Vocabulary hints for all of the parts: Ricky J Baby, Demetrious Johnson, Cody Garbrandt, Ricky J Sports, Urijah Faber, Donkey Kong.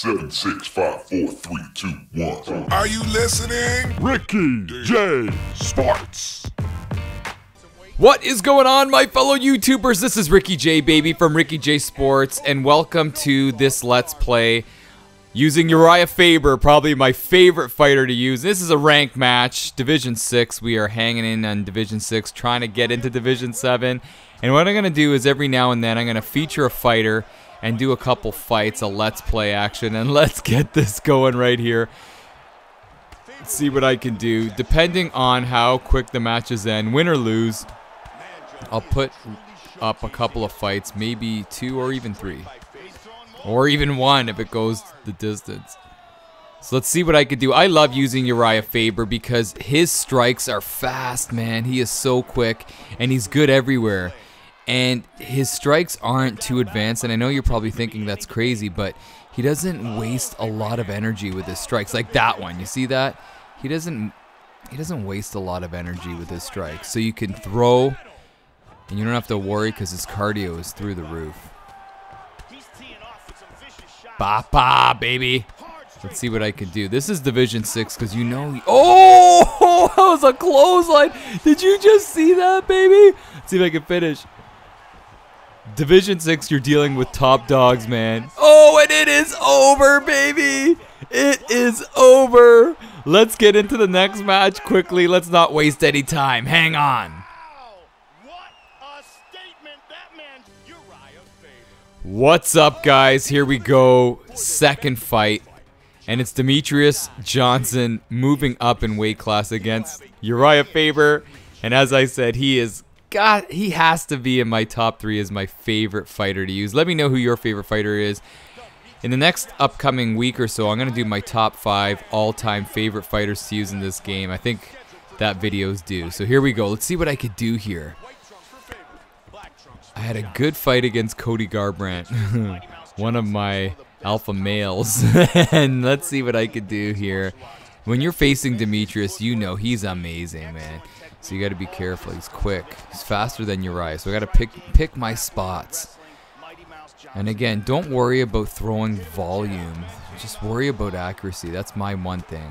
765-4321. Are you listening? Ricky J Sports. What is going on, my fellow YouTubers? This is Ricky J Baby from Ricky J Sports, and welcome to this Let's Play using Urijah Faber, probably my favorite fighter to use. This is a ranked match, Division 6. We are hanging in on Division 6, trying to get into Division 7. And what I'm going to do is every now and then I'm going to feature a fighter and do a couple fights, a Let's Play action, and let's get this going right here. Let's see what I can do. Depending on how quick the matches end, win or lose, I'll put up a couple of fights, maybe 2 or even 3. Or even 1 if it goes the distance. So let's see what I could do. I love using Urijah Faber because his strikes are fast, man. He is so quick, and he's good everywhere. And his strikes aren't too advanced, and I know you're probably thinking that's crazy, but he doesn't waste a lot of energy with his strikes. Like that one, you see that? He doesn't waste a lot of energy with his strikes. So you can throw, and you don't have to worry because his cardio is through the roof. Ba-ba, baby. Let's see what I can do. This is Division 6 because you know... Oh, that was a clothesline. Did you just see that, baby? Let's see if I can finish. Division 6, you're dealing with top dogs, man. Oh, and it is over, baby. It is over. Let's get into the next match quickly. Let's not waste any time. Hang on. What's up, guys? Here we go. Second fight. And it's Demetrious Johnson moving up in weight class against Urijah Faber. And as I said, he has to be in my top 3 as my favorite fighter to use. Let me know who your favorite fighter is. In the next upcoming week or so, I'm going to do my top 5 all-time favorite fighters to use in this game. I think that video's due. So here we go. Let's see what I could do here. I had a good fight against Cody Garbrandt, one of my alpha males, and let's see what I could do here. When you're facing Demetrious, you know he's amazing, man. So you got to be careful. He's quick. He's faster than Urijah, so I got to pick my spots. And again, don't worry about throwing volume. Just worry about accuracy. That's my one thing.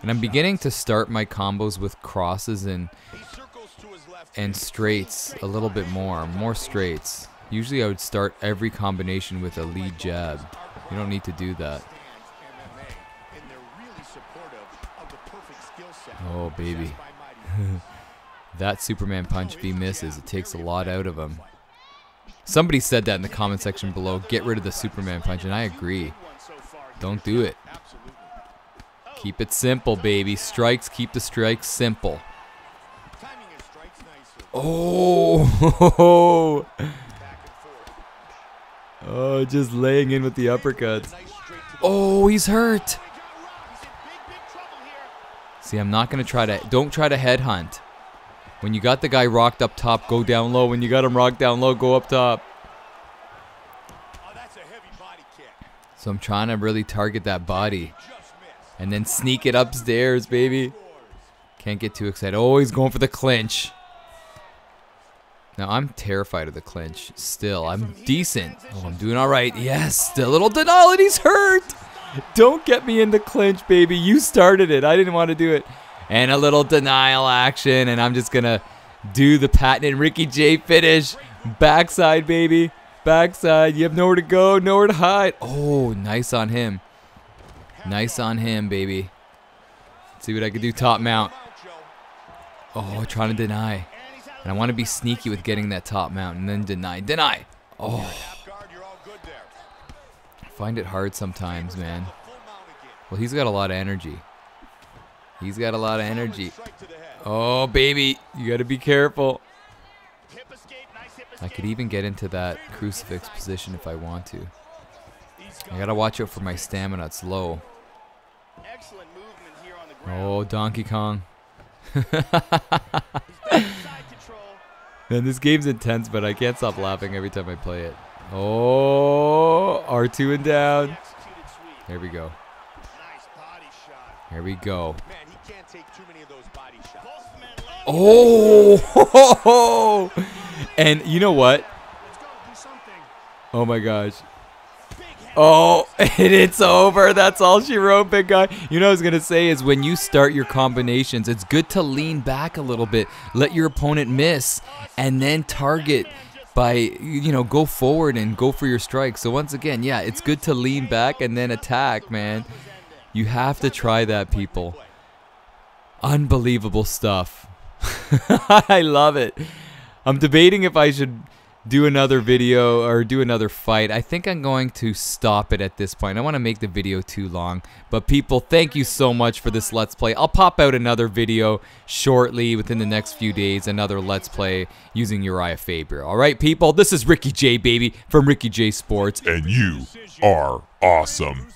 And I'm beginning to start my combos with crosses and straights a little bit more straights. Usually I would start every combination with a lead jab. You don't need to do that. Oh, baby. That Superman punch, if he misses, it takes a lot out of him. Somebody said that in the comment section below, get rid of the Superman punch, and I agree. Don't do it. Keep it simple, baby. Strikes, keep the strikes simple. Oh, oh, just laying in with the uppercuts. Oh, he's hurt. See, I'm not going to don't try to headhunt. When you got the guy rocked up top, go down low. When you got him rocked down low, go up top. So I'm trying to really target that body and then sneak it upstairs, baby. Can't get too excited. Oh, he's going for the clinch. Now, I'm terrified of the clinch. Still, I'm decent. Oh, I'm doing all right. Yes, the little denial, and he's hurt. Don't get me in the clinch, baby. You started it. I didn't want to do it. And a little denial action, and I'm just going to do the patented Ricky J finish. Backside, baby. Backside. You have nowhere to go, nowhere to hide. Oh, nice on him. Nice on him, baby. Let's see what I can do. Top mount. Oh, trying to deny. And I want to be sneaky with getting that top mount and then deny. Deny! Oh. I find it hard sometimes, man. Well, he's got a lot of energy. He's got a lot of energy. Oh, baby. You got to be careful. I could even get into that crucifix position if I want to. I got to watch out for my stamina. It's low. Oh, Donkey Kong. Man, this game's intense, but I can't stop laughing every time I play it. Oh, R2 and down. There we go. Here we go. Oh! And you know what? Oh my gosh. Oh, and it's over. That's all she wrote, big guy. You know what I was going to say is when you start your combinations, it's good to lean back a little bit, let your opponent miss, and then target by, you know, go forward and go for your strike. So once again, yeah, it's good to lean back and then attack, man. You have to try that, people. Unbelievable stuff. I love it. I'm debating if I should do another video or do another fight. I think I'm going to stop it at this point. I want to make the video too long. But people, thank you so much for this Let's Play. I'll pop out another video shortly within the next few days, another Let's Play using Urijah Faber. Alright people, this is Ricky J Baby from Ricky J Sports. And you are awesome.